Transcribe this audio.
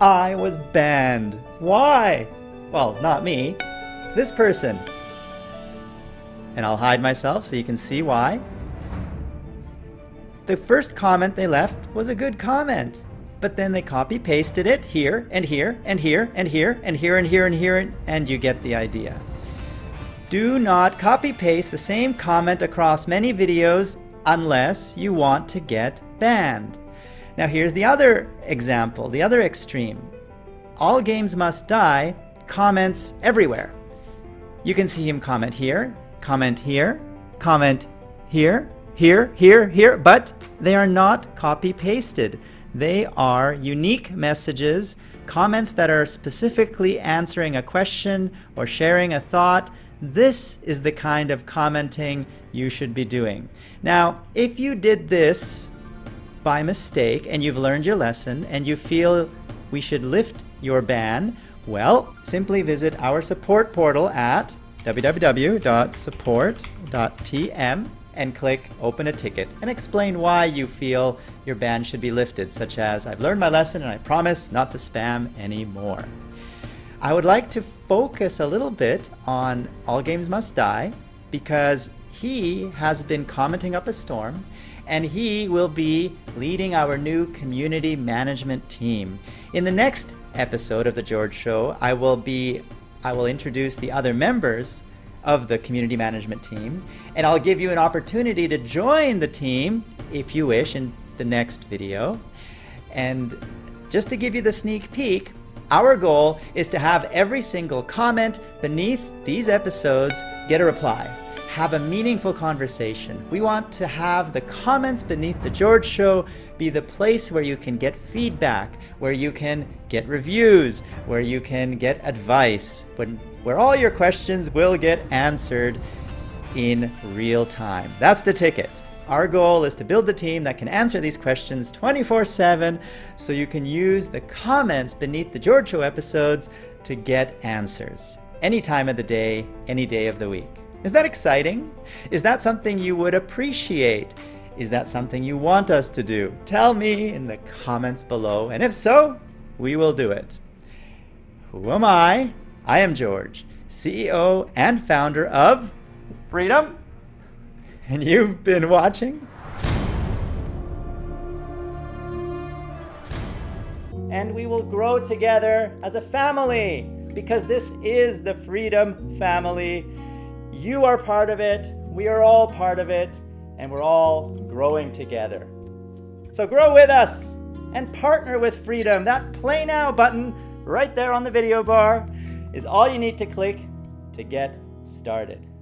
I was banned. Why? Well, not me. This person. And I'll hide myself so you can see why. The first comment they left was a good comment, but then they copy-pasted it here and here and here and here and here and here and here and you get the idea. Do not copy-paste the same comment across many videos unless you want to get banned. Now here's the other example, the other extreme. All Games Must Die comments everywhere. You can see him comment here, comment here, comment here, here, here, here, but they are not copy-pasted. They are unique messages, comments that are specifically answering a question or sharing a thought. This is the kind of commenting you should be doing. Now, if you did this by mistake and you've learned your lesson and you feel we should lift your ban, well, simply visit our support portal at www.support.tm and click open a ticket and explain why you feel your ban should be lifted, such as I've learned my lesson and I promise not to spam anymore. I would like to focus a little bit on All Games Must Die because he has been commenting up a storm and he will be leading our new community management team. In the next episode of The George Show, I will introduce the other members of the community management team, and I'll give you an opportunity to join the team, if you wish, in the next video. And just to give you the sneak peek, our goal is to have every single comment beneath these episodes get a reply. Have a meaningful conversation. We want to have the comments beneath The George Show be the place where you can get feedback, where you can get reviews, where you can get advice, where all your questions will get answered in real time. That's the ticket. Our goal is to build the team that can answer these questions 24/7, so you can use the comments beneath The George Show episodes to get answers. Any time of the day, any day of the week. Is that exciting? Is that something you would appreciate? Is that something you want us to do? Tell me in the comments below, and if so, we will do it. Who am I? I am George, CEO and founder of Freedom, and you've been watching. And we will grow together as a family, because this is the Freedom family. You are part of it, we are all part of it, and we're all growing together. So grow with us and partner with Freedom. That Play Now button right there on the video bar is all you need to click to get started.